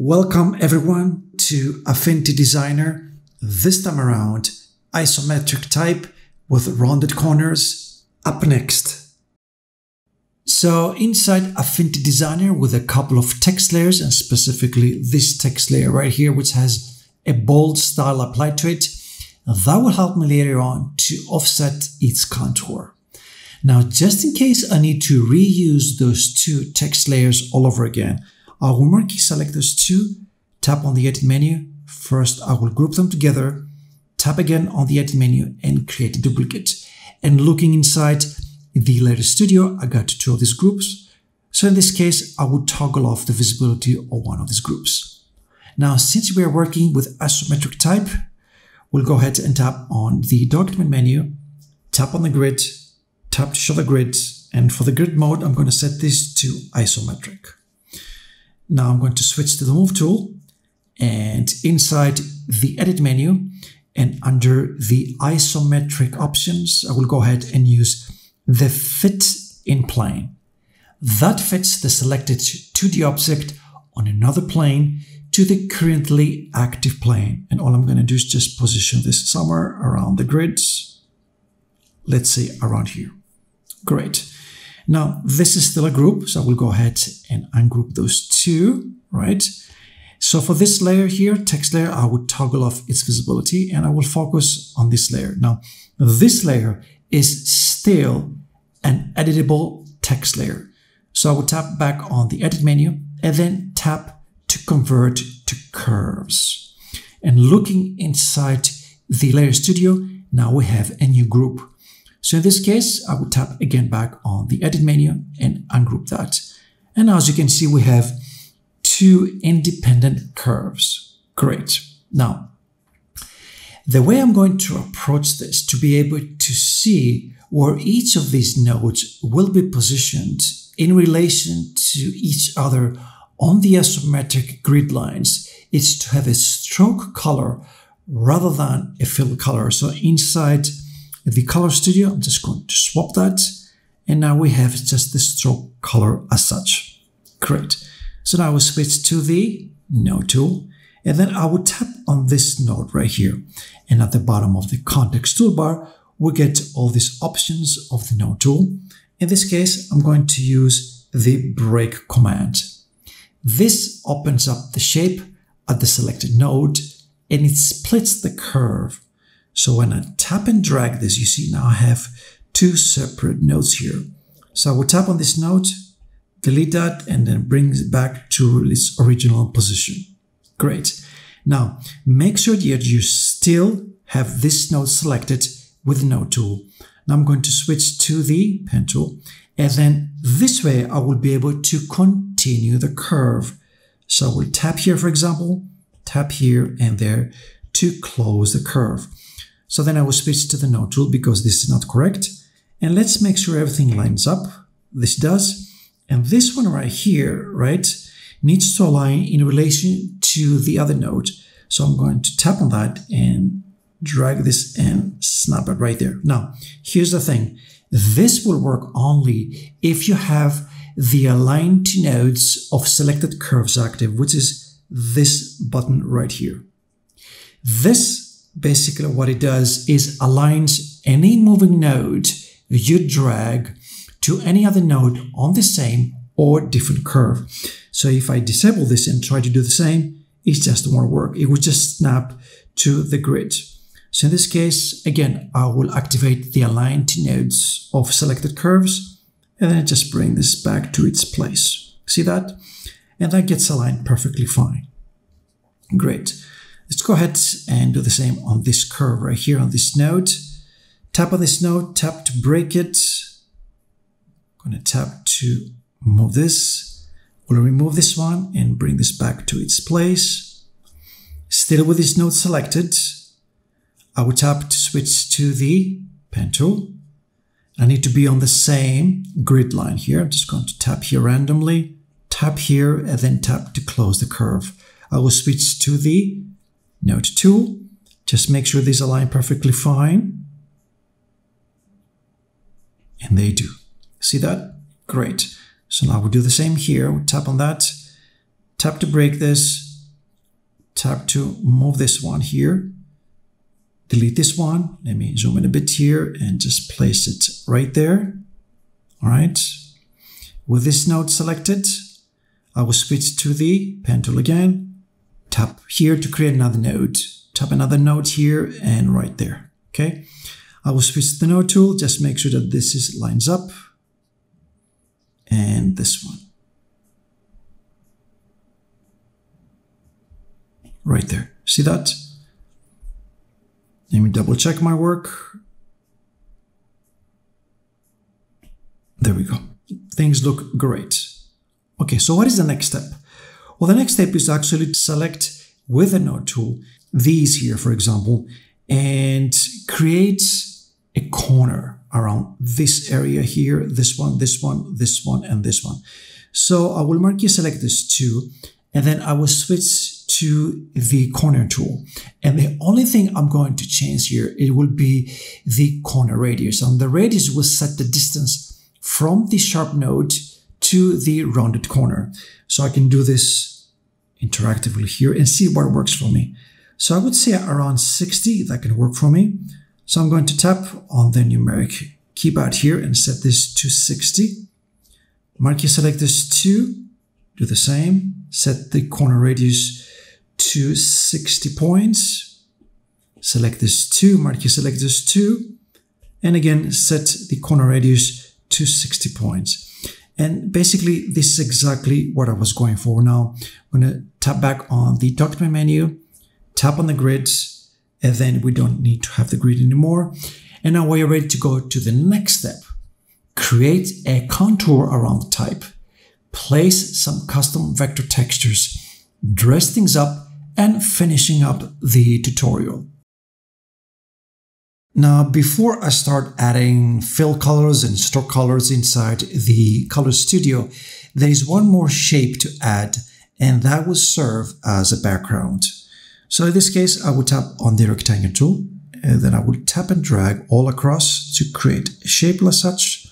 Welcome everyone to Affinity Designer, this time around isometric type with rounded corners up next. So inside Affinity Designer with a couple of text layers and specifically this text layer right here which has a bold style applied to it, that will help me later on to offset its contour. Now just in case I need to reuse those two text layers all over again, I will mark and select those two, tap on the edit menu. First, I will group them together, tap again on the edit menu and create a duplicate. And looking inside the layer studio, I got two of these groups. So in this case, I would toggle off the visibility of one of these groups. Now, since we are working with isometric type, we'll go ahead and tap on the document menu, tap on the grid, tap to show the grid. And for the grid mode, I'm going to set this to isometric. Now I'm going to switch to the Move tool and inside the Edit menu and under the Isometric options, I will go ahead and use the Fit in Plane. That fits the selected 2D object on another plane to the currently active plane. And all I'm going to do is just position this somewhere around the grid. Let's say around here. Great. Now, this is still a group, so we'll go ahead and ungroup those two, right? So for this layer here, text layer, I would toggle off its visibility and I will focus on this layer. Now, this layer is still an editable text layer. So I would tap back on the edit menu and then tap to convert to curves. And looking inside the layer studio, now we have a new group. So in this case, I would tap again back on the edit menu and ungroup that. And as you can see, we have two independent curves. Great. Now, the way I'm going to approach this to be able to see where each of these nodes will be positioned in relation to each other on the isometric grid lines is to have a stroke color rather than a fill color. So inside the color studio, I'm just going to swap that. And now we have just the stroke color as such. Great. So now we switch to the node tool. And then I will tap on this node right here. And at the bottom of the context toolbar, we get all these options of the node tool. In this case, I'm going to use the break command. This opens up the shape at the selected node and it splits the curve. So when I tap and drag this, you see now I have two separate nodes here. So I will tap on this node, delete that, and then bring it back to its original position. Great. Now, make sure that you still have this node selected with the node tool. Now I'm going to switch to the pen tool. And then this way, I will be able to continue the curve. So I will tap here, for example, tap here and there to close the curve. So then I will switch to the node tool because this is not correct. And let's make sure everything lines up. This does. And this one right here, right, needs to align in relation to the other node. So I'm going to tap on that and drag this and snap it right there. Now, here's the thing. This will work only if you have the align to nodes of selected curves active, which is this button right here. This basically what it does is aligns any moving node you drag to any other node on the same or different curve. So if I disable this and try to do the same, it just won't work. It would just snap to the grid. So in this case, again, I will activate the align to nodes of selected curves and then I just bring this back to its place. See that? And that gets aligned perfectly fine. Great. Let's go ahead and do the same on this curve right here on this node. Tap on this node, tap to break it. I'm going to tap to move this. We'll remove this one and bring this back to its place. Still with this node selected, I will tap to switch to the pen tool. I need to be on the same grid line here. I'm just going to tap here randomly, tap here, and then tap to close the curve. I will switch to the node tool, just make sure these align perfectly fine. And they do. See that? Great. So now we'll do the same here. We'll tap on that, tap to break this, tab to move this one here. Delete this one. Let me zoom in a bit here and just place it right there. All right. With this node selected, I will switch to the pen tool again. Tap here to create another node. Tap another node here and right there. Okay. I will switch to the node tool. Just make sure that this is lines up. And this one. Right there. See that? Let me double check my work. There we go. Things look great. Okay, so what is the next step? Well, the next step is actually to select with a node tool, these here, for example, and create a corner around this area here, this one, this one, this one, and this one. So I will mark you select this two, and then I will switch to the corner tool. And the only thing I'm going to change here, it will be the corner radius. And the radius will set the distance from the sharp node to the rounded corner. So I can do this interactively here and see what works for me. So I would say around 60, that can work for me. So I'm going to tap on the numeric keypad here and set this to 60. Mark your select this to, do the same, set the corner radius to 60 points. Select this to, mark your select this to, and again, set the corner radius to 60 points. And basically, this is exactly what I was going for. Now, I'm going to tap back on the document menu, tap on the grid, and then we don't need to have the grid anymore. And now we're ready to go to the next step. Create a contour around the type. Place some custom vector textures. Dress things up and finishing up the tutorial. Now, before I start adding fill colors and stroke colors inside the Color Studio, there is one more shape to add, and that will serve as a background. So in this case, I will tap on the rectangle tool, and then I will tap and drag all across to create a shape as such.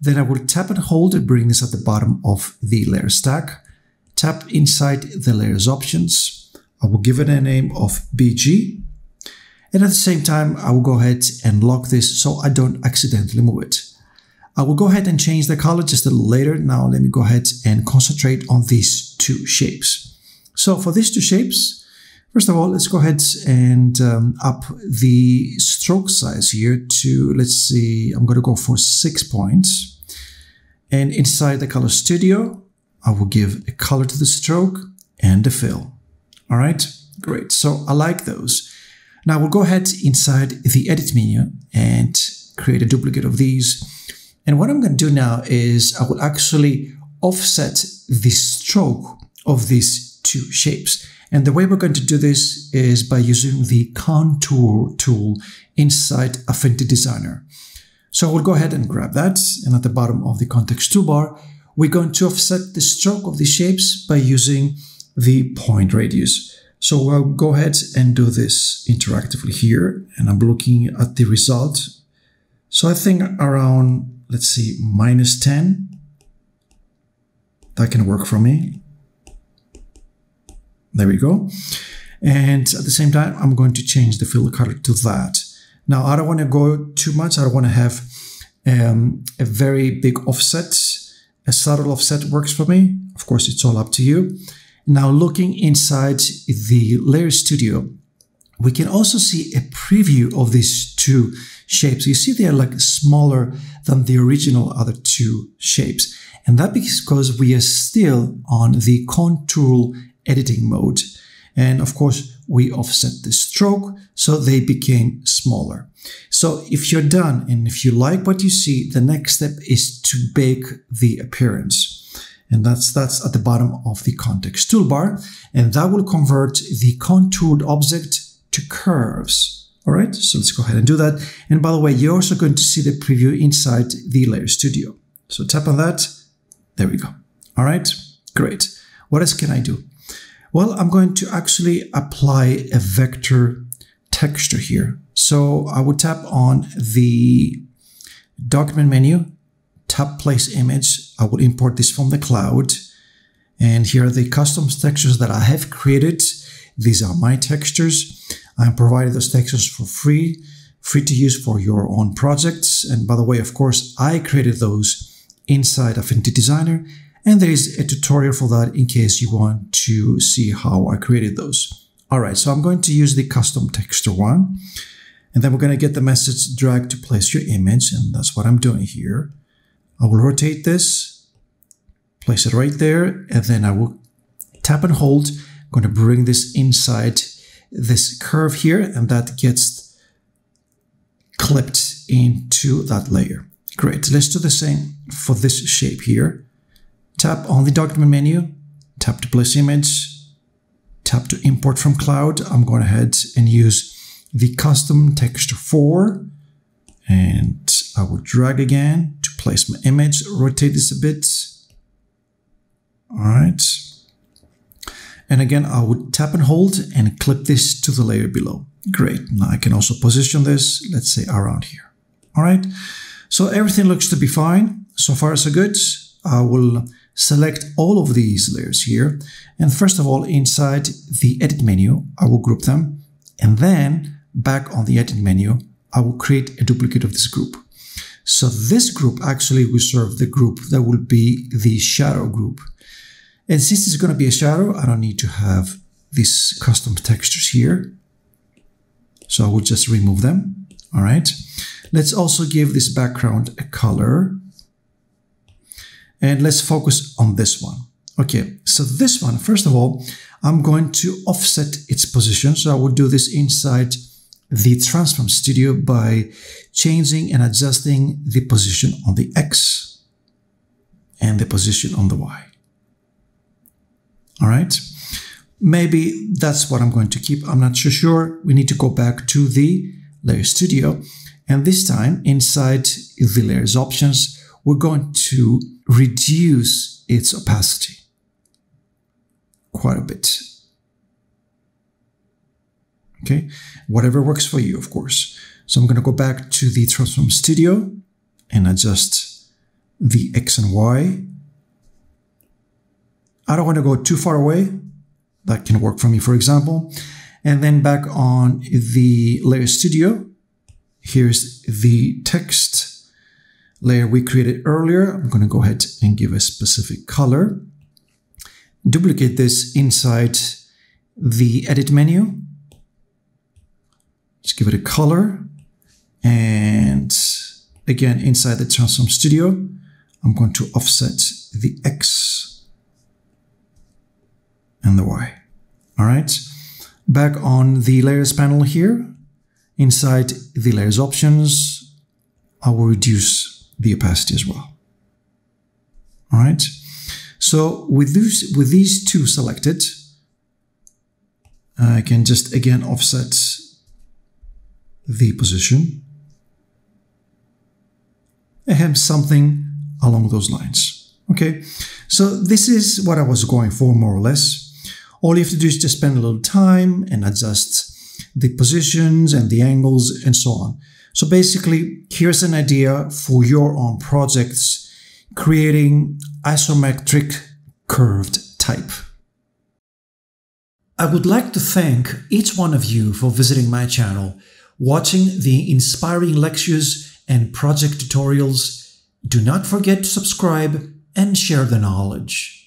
Then I will tap and hold and bring this at the bottom of the layer stack. Tap inside the layers options. I will give it a name of BG. And at the same time, I will go ahead and lock this so I don't accidentally move it. I will go ahead and change the color just a little later. Now let me go ahead and concentrate on these two shapes. So for these two shapes, first of all, let's go ahead and up the stroke size here to, let's see, I'm going to go for 6 points. And inside the Color Studio, I will give a color to the stroke and a fill. All right, great. So I like those. Now we'll go ahead inside the edit menu and create a duplicate of these. And what I'm going to do now is I will actually offset the stroke of these two shapes. And the way we're going to do this is by using the Contour tool inside Affinity Designer. So we'll go ahead and grab that. And at the bottom of the context toolbar, we're going to offset the stroke of the shapes by using the point radius. So we'll go ahead and do this interactively here, and I'm looking at the result. So I think around, let's see, minus 10. That can work for me. There we go. And at the same time, I'm going to change the fill color to that. Now, I don't want to go too much. I don't want to have a very big offset. A subtle offset works for me. Of course, it's all up to you. Now looking inside the Layer Studio, we can also see a preview of these two shapes. You see they are like smaller than the original other two shapes. And that because we are still on the contour editing mode. And of course, we offset the stroke, so they became smaller. So if you're done and if you like what you see, the next step is to bake the appearance. And that's at the bottom of the context toolbar. And that will convert the contoured object to curves. All right, so let's go ahead and do that. And by the way, you're also going to see the preview inside the Layer Studio. So tap on that. There we go. All right, great. What else can I do? Well, I'm going to actually apply a vector texture here. So I would tap on the document menu, tap place image. I will import this from the cloud. And here are the custom textures that I have created. These are my textures. I provided those textures for free to use for your own projects. And by the way, of course, I created those inside Affinity Designer, and there is a tutorial for that in case you want to see how I created those. All right, so I'm going to use the custom texture one, and then we're going to get the message drag to place your image, and that's what I'm doing here. I will rotate this, place it right there, and then I will tap and hold. I'm going to bring this inside this curve here, and that gets clipped into that layer. Great, let's do the same for this shape here. Tap on the document menu, tap to place image, tap to import from cloud. I'm going ahead and use the custom texture 4, and I will drag again to place my image, rotate this a bit. All right. And again, I would tap and hold and clip this to the layer below. Great, now I can also position this, let's say around here. All right, so everything looks to be fine. So far so good. I will select all of these layers here. And first of all, inside the edit menu, I will group them. And then back on the edit menu, I will create a duplicate of this group. So this group actually will serve the group that will be the shadow group. And since it's going to be a shadow, I don't need to have these custom textures here. So I will just remove them. All right. Let's also give this background a color. And let's focus on this one. Okay, so this one, first of all, I'm going to offset its position. So I will do this inside the Transform Studio by changing and adjusting the position on the X and the position on the Y. All right, maybe that's what I'm going to keep. I'm not sure. We need to go back to the Layer Studio. And this time, inside the Layers options, we're going to reduce its opacity quite a bit. Okay, whatever works for you, of course. So I'm going to go back to the Transform Studio and adjust the X and Y. I don't want to go too far away. That can work for me, for example. And then back on the Layer Studio, here's the text layer we created earlier. I'm going to go ahead and give a specific color. Duplicate this inside the edit menu. Let's give it a color. And again, inside the Transform Studio, I'm going to offset the X and the Y. All right. Back on the Layers panel here, inside the Layers options, I will reduce the opacity as well. All right. So with these two selected, I can just again offset the position and something along those lines. Okay. So this is what I was going for, more or less. All you have to do is just spend a little time and adjust the positions and the angles and so on. So basically, here's an idea for your own projects, creating isometric curved type. I would like to thank each one of you for visiting my channel, watching the inspiring lectures and project tutorials. Do not forget to subscribe and share the knowledge.